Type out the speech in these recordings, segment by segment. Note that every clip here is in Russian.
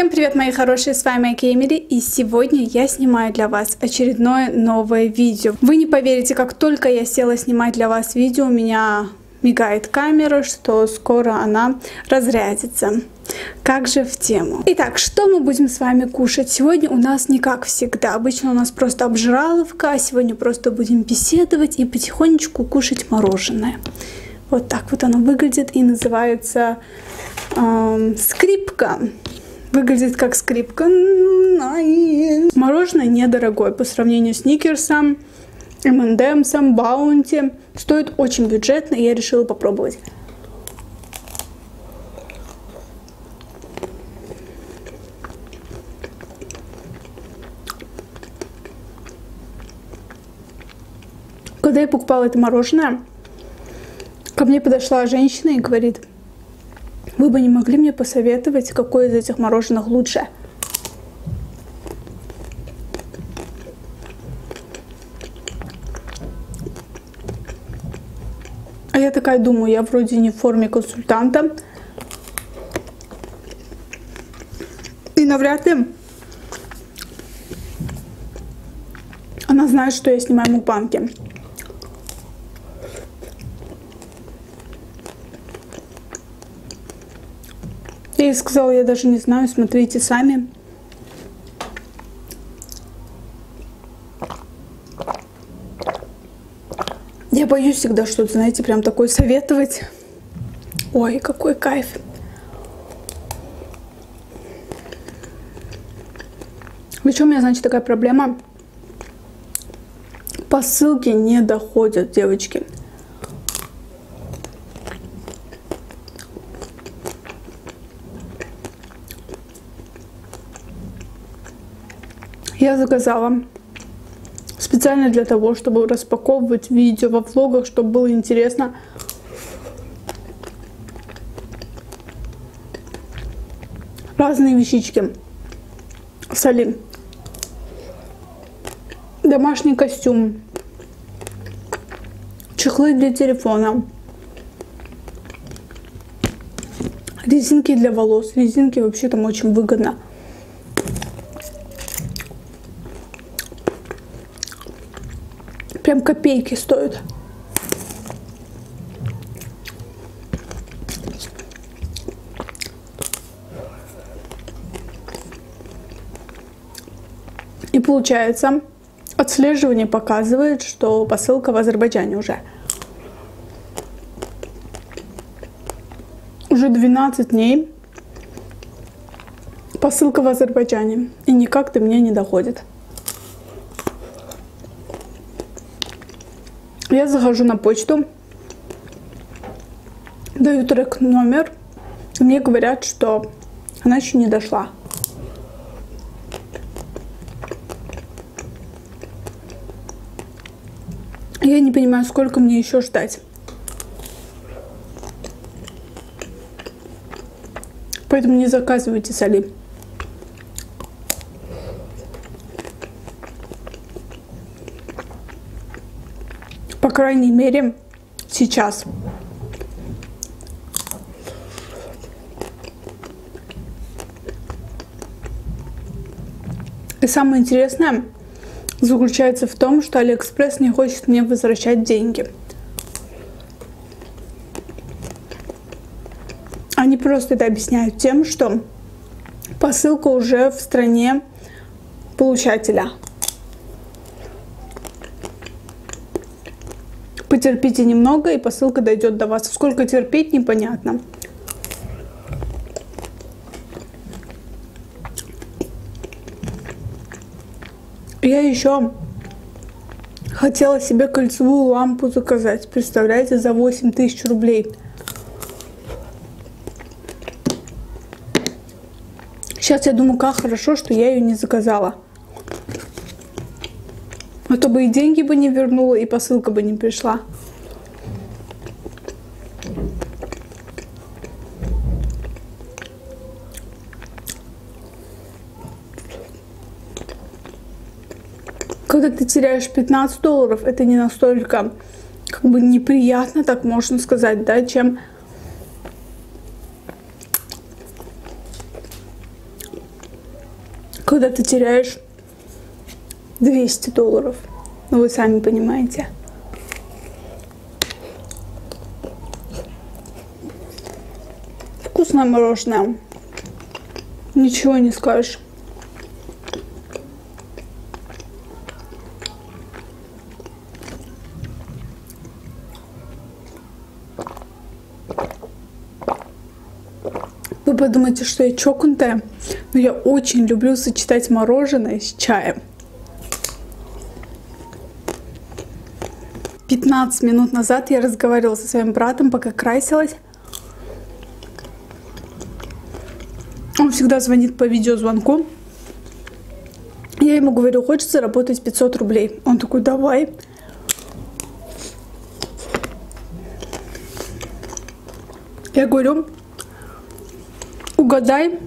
Всем привет, мои хорошие, с вами Айка Эмилли, и сегодня я снимаю для вас очередное новое видео. Вы не поверите, как только я села снимать для вас видео, у меня мигает камера, что скоро она разрядится. Как же в тему. Итак, что мы будем с вами кушать? Сегодня у нас не как всегда. Обычно у нас просто обжираловка, а сегодня просто будем беседовать и потихонечку кушать мороженое. Вот так вот оно выглядит и называется скрипка. Выглядит как скрипка. Мороженое недорогое по сравнению с Сникерсом, M&M, Bounty. Стоит очень бюджетно, и я решила попробовать. Когда я покупала это мороженое, ко мне подошла женщина и говорит: вы бы не могли мне посоветовать, какое из этих мороженых лучше? А я такая думаю, я вроде не в форме консультанта. И навряд ли она знает, что я снимаю мукбанги. Я ей сказала, я даже не знаю, смотрите сами. Я боюсь всегда что-то, знаете, прям такое советовать. Ой, какой кайф. Причем у меня, значит, такая проблема. Посылки не доходят, девочки. Я заказала специально для того, чтобы распаковывать видео во влогах, чтобы было интересно. Разные вещички. Соли. Домашний костюм. Чехлы для телефона. Резинки для волос. Резинки вообще там очень выгодно. Прям копейки стоят. И получается, отслеживание показывает, что посылка в Азербайджане уже 12 дней. Посылка в Азербайджане, и никак до меня не доходит. Я захожу на почту, даю трек-номер, и мне говорят, что она еще не дошла. Я не понимаю, сколько мне еще ждать. Поэтому не заказывайте соли. По крайней мере, сейчас. И самое интересное заключается в том, что AliExpress не хочет мне возвращать деньги. Они просто это объясняют тем, что посылка уже в стране получателя. Потерпите немного, и посылка дойдет до вас. Сколько терпеть, непонятно. Я еще хотела себе кольцевую лампу заказать. Представляете, за 8000 рублей. Сейчас я думаю, как хорошо, что я ее не заказала. А то бы и деньги бы не вернула, и посылка бы не пришла. Когда ты теряешь 15 долларов, это не настолько как бы неприятно, так можно сказать, да, чем когда ты теряешь $200. Ну, вы сами понимаете. Вкусное мороженое. Ничего не скажешь. Вы подумаете, что я чокнутая, но я очень люблю сочетать мороженое с чаем. 15 минут назад я разговаривала со своим братом, пока красилась. Он всегда звонит по видеозвонку. Я ему говорю, хочется заработать 500 рублей. Он такой, давай. Я говорю, угадай,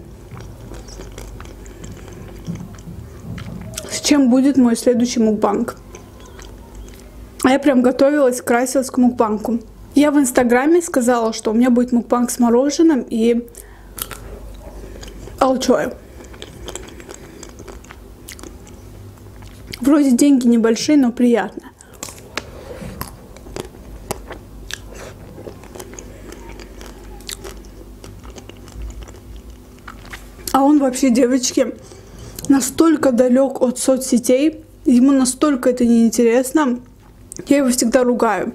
с чем будет мой следующий мукбанг. А я прям готовилась, красилась к мукбангу. Я в Инстаграме сказала, что у меня будет мукбанг с мороженым и алчоем. Вроде деньги небольшие, но приятно. А он вообще, девочки, настолько далек от соцсетей, ему настолько это неинтересно. Я его всегда ругаю.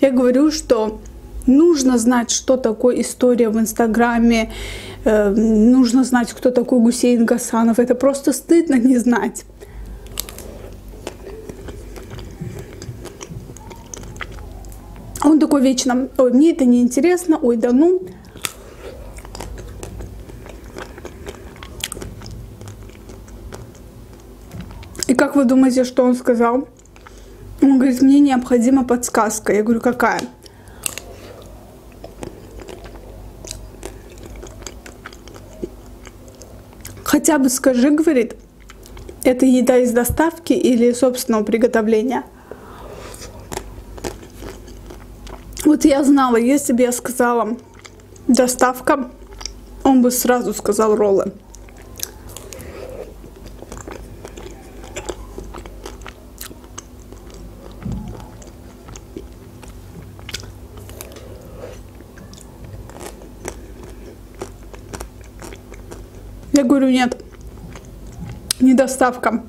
Я говорю, что нужно знать, что такое история в Инстаграме, нужно знать, кто такой Гусейн Гасанов. Это просто стыдно не знать. Он такой вечно, ой, мне это не интересно, ой, да ну. И как вы думаете, что он сказал? Он говорит, мне необходима подсказка. Я говорю, какая? Хотя бы скажи, говорит, это еда из доставки или собственного приготовления. Вот я знала, если бы я сказала доставка, он бы сразу сказал роллы. Я говорю, нет, не доставка.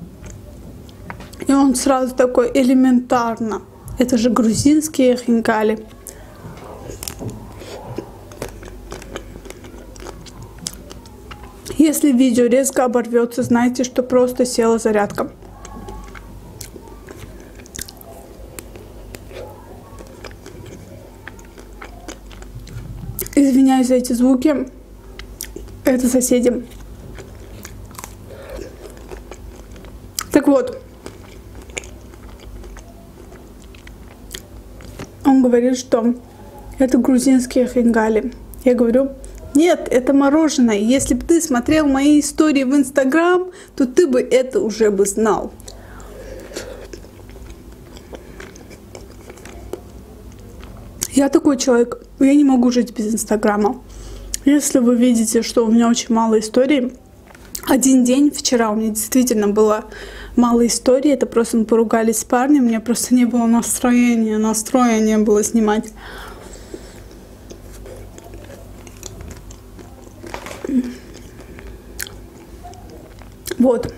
И он сразу такой, элементарно. Это же грузинские хинкали. Если видео резко оборвется, знайте, что просто села зарядка. Извиняюсь за эти звуки. Это соседям. Так вот, он говорит, что это грузинские хингали. Я говорю, нет, это мороженое. Если бы ты смотрел мои истории в Инстаграм, то ты бы это уже бы знал. Я такой человек, я не могу жить без Инстаграма. Если вы видите, что у меня очень мало историй, один день, вчера у меня действительно было мало историй, это просто мы поругались с парнем, у меня просто не было настроения, не было снимать. Вот.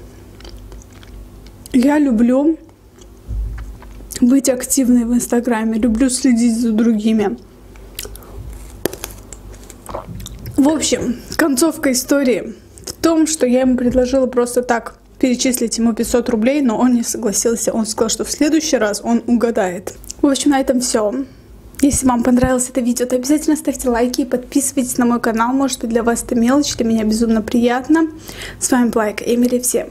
Я люблю быть активной в Инстаграме, люблю следить за другими. В общем, концовка истории в том, что я ему предложила просто так перечислить ему 500 рублей, но он не согласился. Он сказал, что в следующий раз он угадает. В общем, на этом все. Если вам понравилось это видео, то обязательно ставьте лайки и подписывайтесь на мой канал. Может быть, для вас это мелочь, для меня безумно приятно. С вами была Айка Эмилли. Всем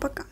пока.